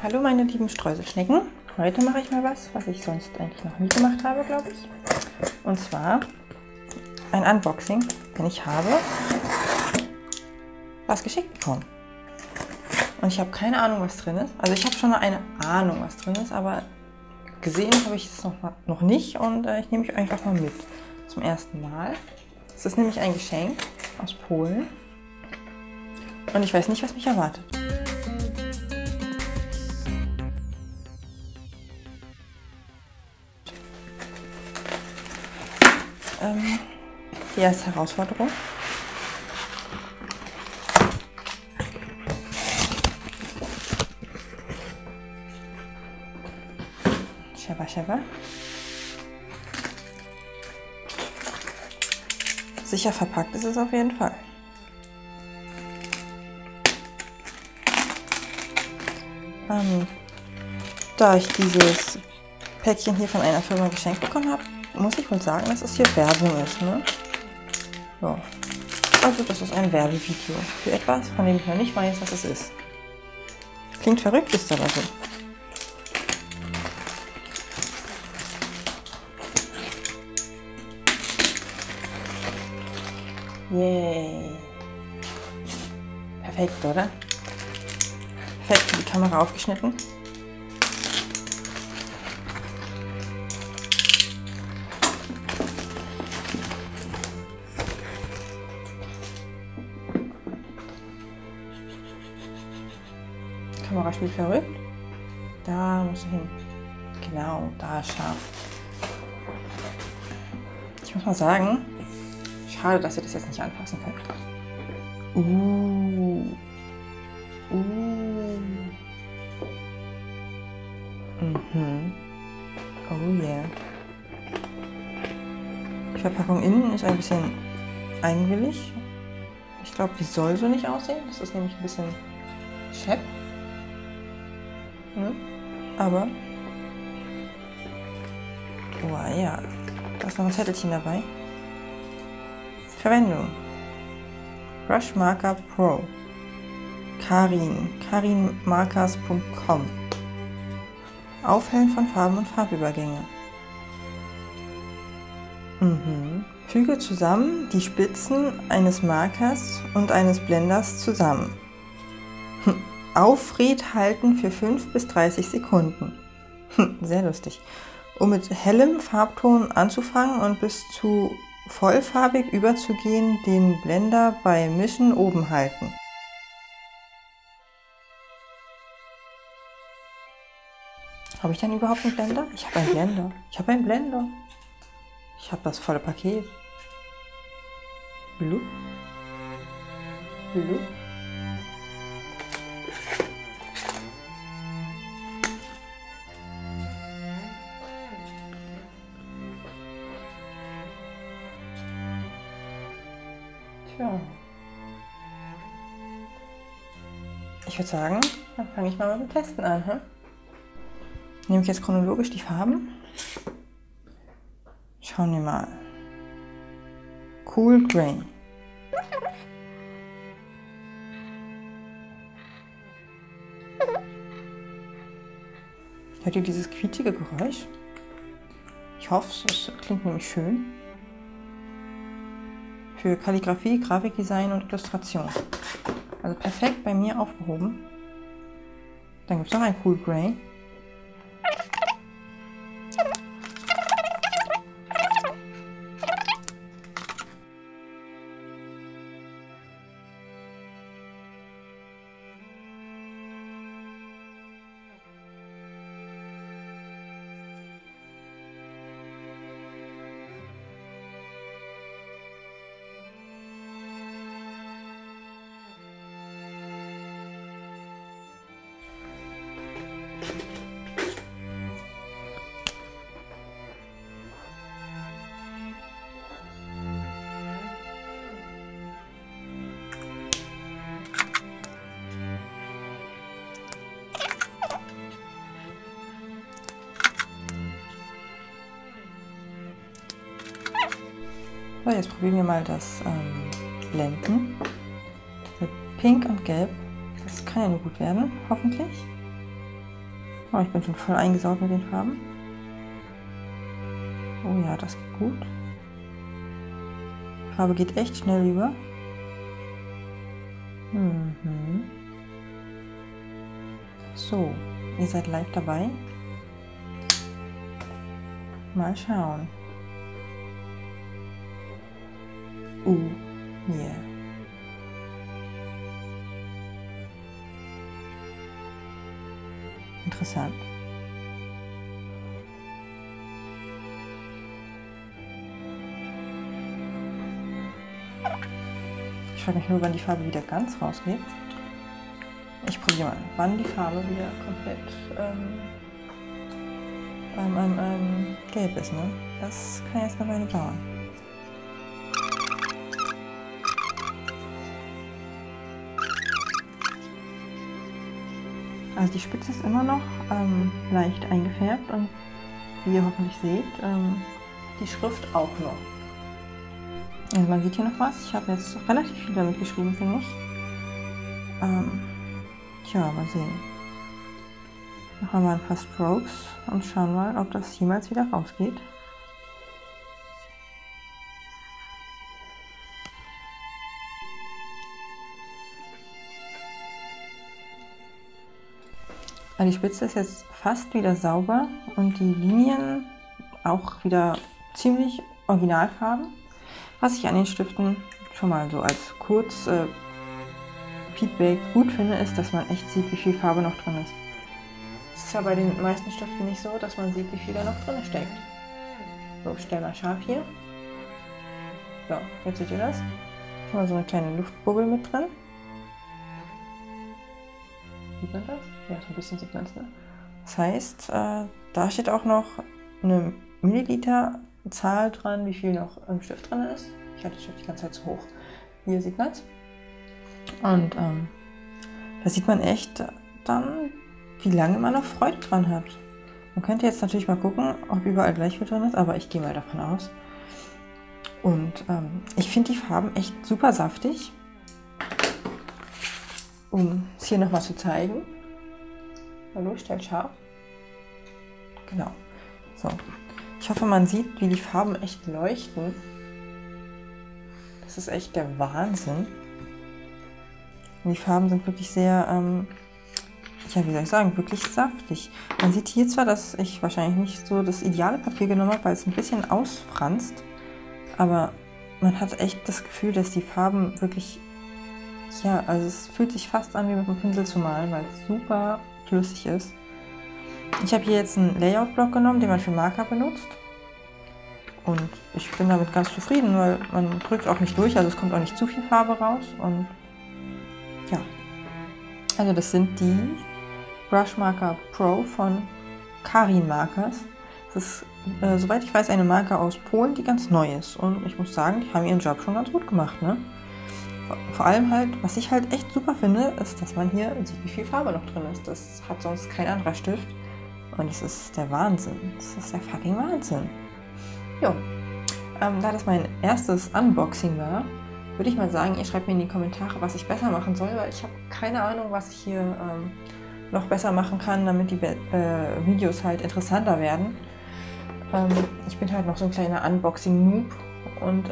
Hallo meine lieben Streuselschnecken, heute mache ich mal was ich sonst eigentlich noch nie gemacht habe, glaube ich. Und zwar ein Unboxing, denn ich habe was geschickt bekommen. Und ich habe keine Ahnung, was drin ist. Also ich habe schon eine Ahnung, was drin ist, aber gesehen habe ich es noch nicht und ich nehme euch einfach mal mit zum ersten Mal. Es ist nämlich ein Geschenk aus Polen und ich weiß nicht, was mich erwartet. Die erste Herausforderung. Schäber. Sicher verpackt ist es auf jeden Fall. Da ich dieses Päckchen hier von einer Firma geschenkt bekommen habe, muss ich wohl sagen, dass es hier Werbung ist. Ne? So. Also das ist ein Werbevideo für etwas, von dem ich noch nicht weiß, was es ist. Klingt verrückt, ist aber so. Yay! Perfekt, oder? Perfekt in die Kamera aufgeschnitten. Die Kamera spielt verrückt. Da muss ich hin. Genau, da scharf. Ich muss mal sagen, schade, dass ihr das jetzt nicht anfassen könnt. Oh yeah. Die Verpackung innen ist ein bisschen eigenwillig. Ich glaube, die soll so nicht aussehen. Das ist nämlich ein bisschen schepp. Ne? Aber... oh ja. Da ist noch ein Zettelchen dabei. Verwendung: Brushmarker Pro, Karin, karinmarkers.com. Aufhellen von Farben und Farbübergänge. Füge zusammen die Spitzen eines Markers und eines Blenders zusammen. Aufrecht halten für 5 bis 30 Sekunden. Sehr lustig. Um mit hellem Farbton anzufangen und bis zu vollfarbig überzugehen, den Blender bei Mischen oben halten. Habe ich denn überhaupt einen Blender? Ich habe einen Blender. Ich habe einen Blender. Ich habe das volle Paket. Blub. Blub. Ja. Ich würde sagen, dann fange ich mal mit dem Testen an. Nehme ich jetzt chronologisch die Farben. Schauen wir mal. Cool Grey. Hört ihr dieses quietschige Geräusch? Ich hoffe, es klingt nämlich schön. Für Kalligrafie, Grafikdesign und Illustration. Also perfekt bei mir aufgehoben. Dann gibt es noch ein Cool Grey. So, jetzt probieren wir mal das Blenden mit Pink und Gelb. Das kann ja nur gut werden, hoffentlich. Oh, ich bin schon voll eingesaugt mit den Farben. Oh ja, das geht gut. Die Farbe geht echt schnell über. Mhm. So, ihr seid live dabei. Mal schauen. Yeah. Interessant. Ich frage mich nur, wann die Farbe wieder ganz rausgeht. Ich probiere mal, wann die Farbe wieder komplett gelb ist, ne? Das kann jetzt eine Weile dauern. Also die Spitze ist immer noch leicht eingefärbt und wie ihr hoffentlich seht, die Schrift auch noch. Also man sieht hier noch was. Ich habe jetzt relativ viel damit geschrieben, finde ich. Tja, mal sehen. Machen wir mal ein paar Strokes und schauen mal, ob das jemals wieder rausgeht. Die Spitze ist jetzt fast wieder sauber und die Linien auch wieder ziemlich Originalfarben, was ich an den Stiften schon mal so als kurz Feedback gut finde, ist, dass man echt sieht, wie viel Farbe noch drin ist. Es ist ja bei den meisten Stiften nicht so, dass man sieht, wie viel da noch drin steckt. So, ich stelle mal scharf hier. So, jetzt seht ihr das. Schon mal so eine kleine Luftbubble mit drin. Sieht man das? Ja, so ein bisschen sieht man es, ne? Das heißt, da steht auch noch eine Milliliterzahl dran, wie viel noch im Stift drin ist. Ich hatte den Stift die ganze Zeit zu hoch. Hier sieht man es. Und da sieht man echt dann, wie lange man noch Freude dran hat. Man könnte jetzt natürlich mal gucken, ob überall gleich viel drin ist, aber ich gehe mal davon aus. Und ich finde die Farben echt super saftig. Um es hier nochmal zu zeigen. Hallo, stellt scharf. Genau. So. Ich hoffe, man sieht, wie die Farben echt leuchten. Das ist echt der Wahnsinn. Und die Farben sind wirklich sehr, ja, wie soll ich sagen, wirklich saftig. Man sieht hier zwar, dass ich wahrscheinlich nicht so das ideale Papier genommen habe, weil es ein bisschen ausfranst, aber man hat echt das Gefühl, dass die Farben wirklich, ja, also es fühlt sich fast an, wie mit einem Pinsel zu malen, weil es super flüssig ist. Ich habe hier jetzt einen Layout-Block genommen, den man für Marker benutzt. Und ich bin damit ganz zufrieden, weil man drückt auch nicht durch, also es kommt auch nicht zu viel Farbe raus. Und ja, also das sind die Brushmarker Pro von Karin Markers. Das ist, soweit ich weiß, eine Marke aus Polen, die ganz neu ist. Und ich muss sagen, die haben ihren Job schon ganz gut gemacht, ne? Vor allem halt, was ich halt echt super finde, ist, dass man hier sieht, wie viel Farbe noch drin ist. Das hat sonst kein anderer Stift. Und es ist der Wahnsinn. Das ist der fucking Wahnsinn. Jo. Da das mein erstes Unboxing war, würde ich mal sagen, ihr schreibt mir in die Kommentare, was ich besser machen soll, weil ich habe keine Ahnung, was ich hier noch besser machen kann, damit die Videos halt interessanter werden. Ich bin halt noch so ein kleiner Unboxing-Noob und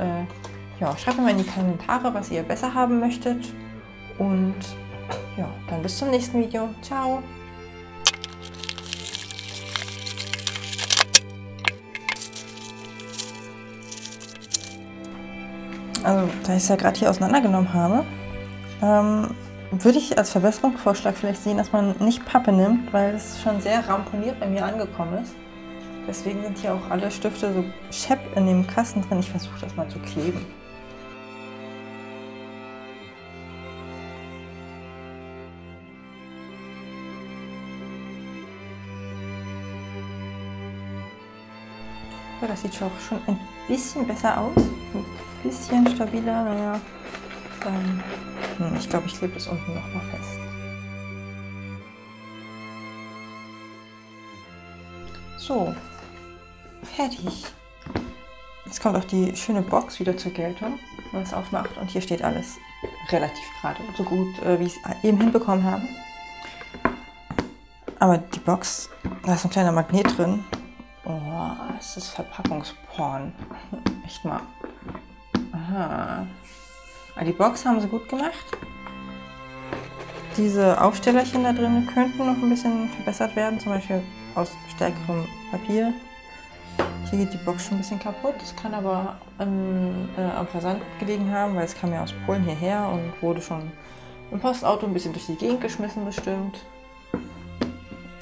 ja, schreibt mir mal in die Kommentare, was ihr besser haben möchtet. Und ja, dann bis zum nächsten Video. Ciao! Also, da ich es ja gerade hier auseinandergenommen habe, würde ich als Verbesserungsvorschlag vielleicht sehen, dass man nicht Pappe nimmt, weil es schon sehr ramponiert bei mir angekommen ist. Deswegen sind hier auch alle Stifte so schepp in dem Kasten drin. Ich versuche das mal zu kleben. Ja, das sieht schon ein bisschen besser aus. Ein bisschen stabiler, naja. Ich glaube, ich klebe das unten nochmal fest. So, fertig. Jetzt kommt auch die schöne Box wieder zur Geltung, wenn man es aufmacht. Und hier steht alles relativ gerade, so gut, wie ich es eben hinbekommen habe. Aber die Box, da ist ein kleiner Magnet drin. Oh, es ist Verpackungsporn. Echt mal. Aha. Aber die Box haben sie gut gemacht. Diese Aufstellerchen da drin könnten noch ein bisschen verbessert werden, zum Beispiel aus stärkerem Papier. Hier geht die Box schon ein bisschen kaputt. Das kann aber am Versand gelegen haben, weil es kam ja aus Polen hierher und wurde schon im Postauto ein bisschen durch die Gegend geschmissen bestimmt.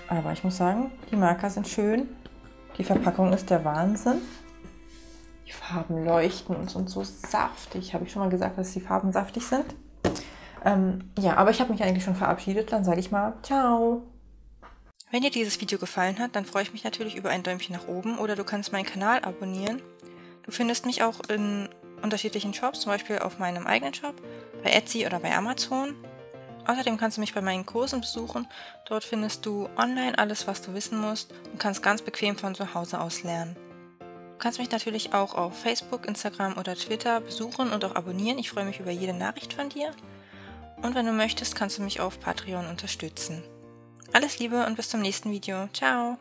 Aber ich muss sagen, die Marker sind schön. Die Verpackung ist der Wahnsinn. Die Farben leuchten und sind so saftig. Habe ich schon mal gesagt, dass die Farben saftig sind? Ja, aber ich habe mich eigentlich schon verabschiedet. Dann sage ich mal ciao. Wenn dir dieses Video gefallen hat, dann freue ich mich natürlich über ein Däumchen nach oben oder du kannst meinen Kanal abonnieren. Du findest mich auch in unterschiedlichen Shops, zum Beispiel auf meinem eigenen Shop, bei Etsy oder bei Amazon. Außerdem kannst du mich bei meinen Kursen besuchen. Dort findest du online alles, was du wissen musst und kannst ganz bequem von zu Hause aus lernen. Du kannst mich natürlich auch auf Facebook, Instagram oder Twitter besuchen und auch abonnieren. Ich freue mich über jede Nachricht von dir. Und wenn du möchtest, kannst du mich auf Patreon unterstützen. Alles Liebe und bis zum nächsten Video. Ciao!